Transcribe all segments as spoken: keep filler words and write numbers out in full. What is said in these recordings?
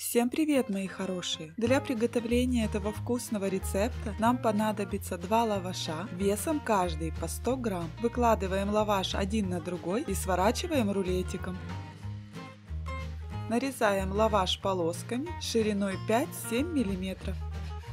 Всем привет, мои хорошие! Для приготовления этого вкусного рецепта нам понадобится два лаваша весом каждый по сто грамм. Выкладываем лаваш один на другой и сворачиваем рулетиком. Нарезаем лаваш полосками шириной пять-семь миллиметров.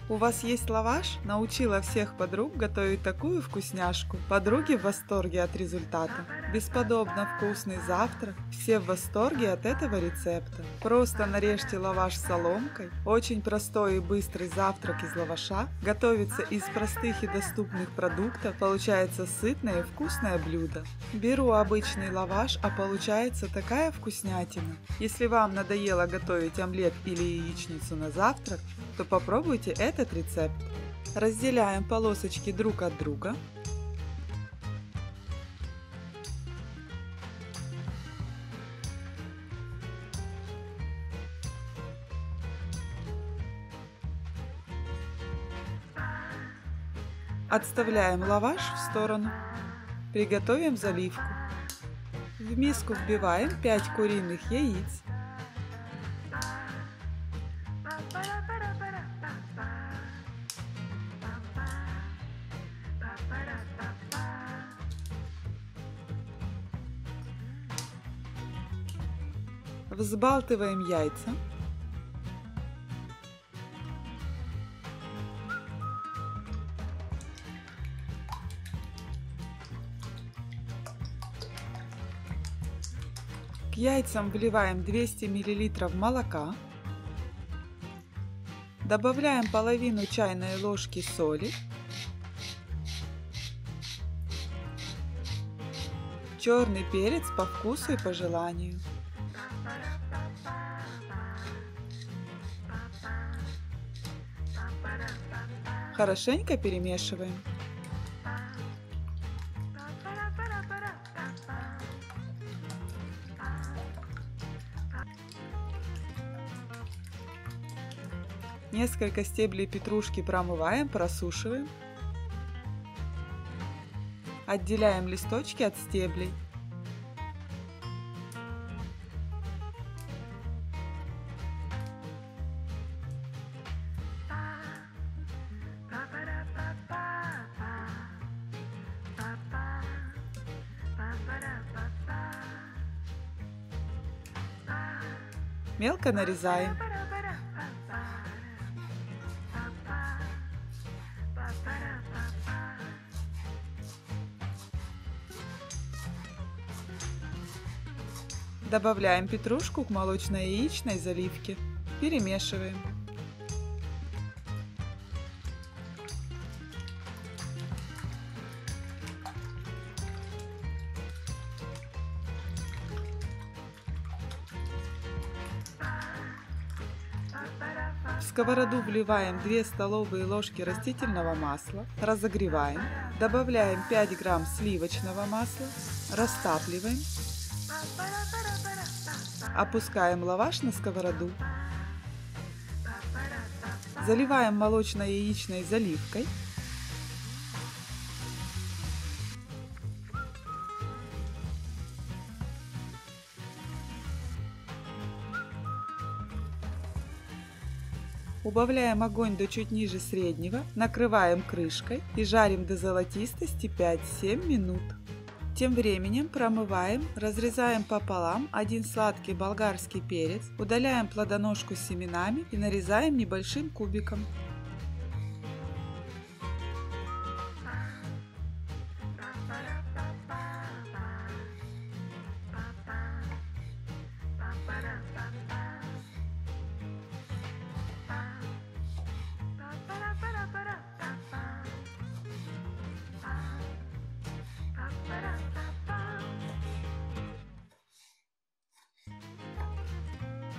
У вас есть лаваш? Научила всех подруг готовить такую вкусняшку. Подруги в восторге от результата. Бесподобно вкусный завтрак. Все в восторге от этого рецепта. Просто нарежьте лаваш соломкой. Очень простой и быстрый завтрак из лаваша. Готовится из простых и доступных продуктов. Получается сытное и вкусное блюдо. Беру обычный лаваш, а получается такая вкуснятина. Если вам надоело готовить омлет или яичницу на завтрак, то попробуйте это. Этот рецепт. Разделяем полосочки друг от друга. Отставляем лаваш в сторону. Приготовим заливку. В миску вбиваем пять куриных яиц. Взбалтываем яйца. К яйцам вливаем двести миллилитров молока. Добавляем половину чайной ложки соли, черный перец по вкусу и по желанию. Хорошенько перемешиваем. Несколько стеблей петрушки промываем, просушиваем. Отделяем листочки от стеблей. Мелко нарезаем. Добавляем петрушку к молочно-яичной заливке. Перемешиваем. В сковороду вливаем две столовые ложки растительного масла, разогреваем, добавляем пять грамм сливочного масла, растапливаем, опускаем лаваш на сковороду, заливаем молочно-яичной заливкой, убавляем огонь до чуть ниже среднего, накрываем крышкой и жарим до золотистости пять-семь минут. Тем временем промываем, разрезаем пополам один сладкий болгарский перец, удаляем плодоножку с семенами и нарезаем небольшим кубиком.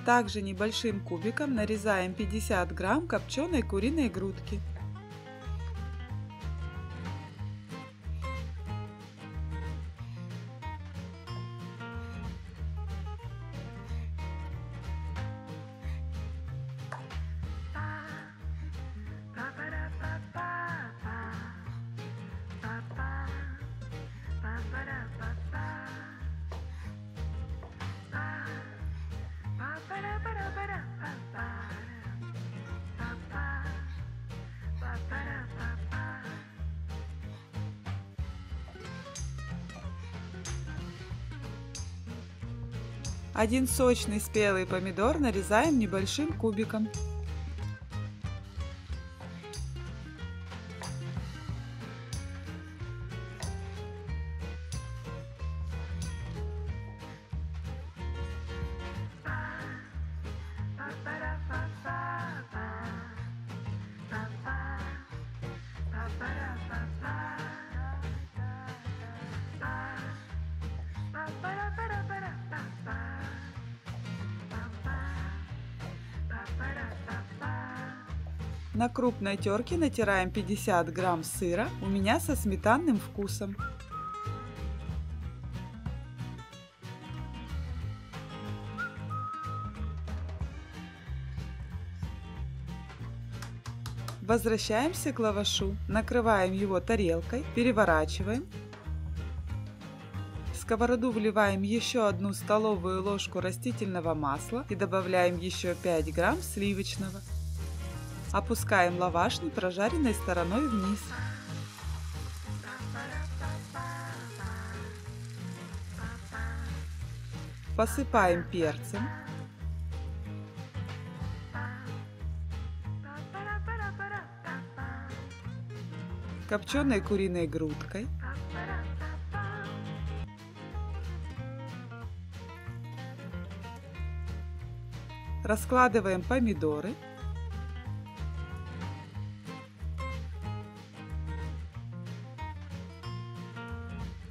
Также небольшим кубиком нарезаем пятьдесят грамм копченой куриной грудки. Para, para, para, para. Один сочный спелый помидор нарезаем небольшим кубиком. На крупной терке натираем пятьдесят грамм сыра, у меня со сметанным вкусом. Возвращаемся к лавашу, накрываем его тарелкой, переворачиваем. В сковороду вливаем еще одну столовую ложку растительного масла и добавляем еще пять грамм сливочного. Опускаем лаваш непрожаренной стороной вниз. Посыпаем перцем. Копченой куриной грудкой. Раскладываем помидоры.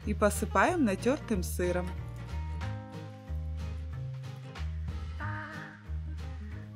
И посыпаем натертым сыром.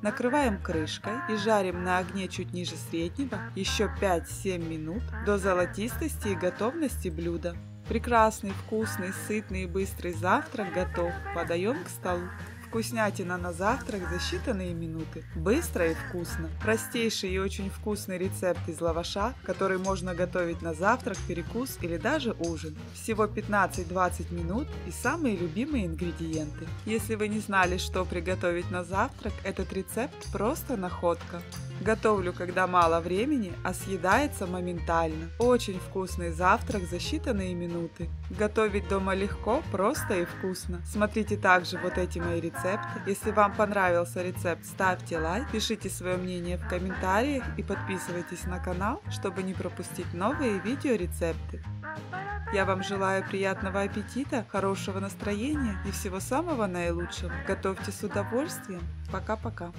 Накрываем крышкой и жарим на огне чуть ниже среднего еще пять-семь минут до золотистости и готовности блюда. Прекрасный, вкусный, сытный и быстрый завтрак готов. Подаем к столу. Вкуснятина на завтрак за считанные минуты. Быстро и вкусно. Простейший и очень вкусный рецепт из лаваша, который можно готовить на завтрак, перекус или даже ужин. Всего пятнадцать-двадцать минут и самые любимые ингредиенты. Если вы не знали, что приготовить на завтрак, этот рецепт просто находка. Готовлю, когда мало времени, а съедается моментально. Очень вкусный завтрак за считанные минуты. Готовить дома легко, просто и вкусно. Смотрите также вот эти мои рецепты. Если вам понравился рецепт, ставьте лайк, пишите свое мнение в комментариях и подписывайтесь на канал, чтобы не пропустить новые видеорецепты. Я вам желаю приятного аппетита, хорошего настроения и всего самого наилучшего. Готовьте с удовольствием. Пока-пока.